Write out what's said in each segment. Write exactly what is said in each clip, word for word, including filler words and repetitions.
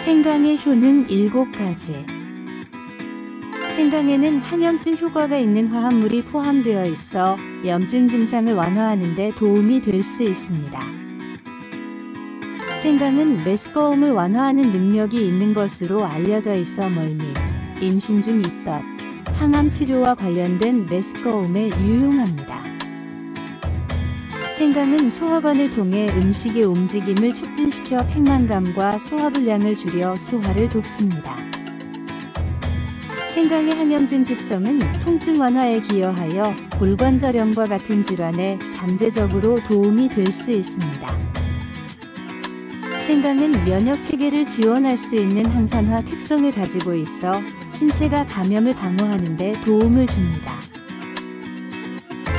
생강의 효능 일곱 가지. 생강에는 항염증 효과가 있는 화합물이 포함되어 있어 염증 증상을 완화하는 데 도움이 될 수 있습니다. 생강은 메스꺼움을 완화하는 능력이 있는 것으로 알려져 있어 멀미, 임신 중 입덧, 항암 치료와 관련된 메스꺼움에 유용합니다. 생강은 소화관을 통해 음식의 움직임을 촉진시켜 팽만감과 소화불량을 줄여 소화를 돕습니다. 생강의 항염증 특성은 통증 완화에 기여하여 골관절염과 같은 질환에 잠재적으로 도움이 될 수 있습니다. 생강은 면역체계를 지원할 수 있는 항산화 특성을 가지고 있어 신체가 감염을 방어하는 데 도움을 줍니다.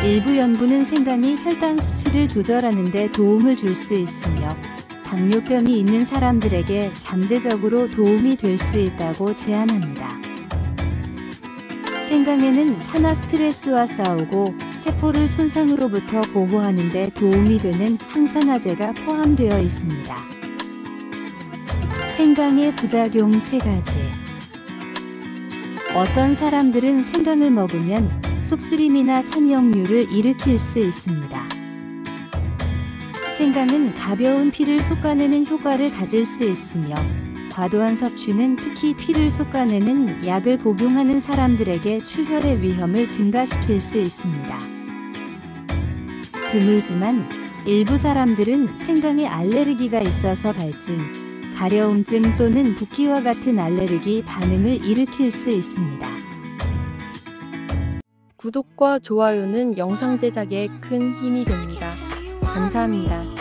일부 연구는 생강이 혈당 수치를 조절하는 데 도움을 줄 수 있으며 당뇨병이 있는 사람들에게 잠재적으로 도움이 될 수 있다고 제안합니다. 생강에는 산화 스트레스와 싸우고 세포를 손상으로부터 보호하는 데 도움이 되는 항산화제가 포함되어 있습니다. 생강의 부작용 세 가지. 어떤 사람들은 생강을 먹으면 속쓰림이나 산염류를 일으킬 수 있습니다. 생강은 가벼운 피를 솎아내는 효과를 가질 수 있으며 과도한 섭취는 특히 피를 솎아내는 약을 복용하는 사람들에게 출혈의 위험을 증가시킬 수 있습니다. 드물지만 일부 사람들은 생강에 알레르기가 있어서 발진, 가려움증 또는 붓기와 같은 알레르기 반응을 일으킬 수 있습니다. 구독과 좋아요는 영상 제작에 큰 힘이 됩니다. 감사합니다.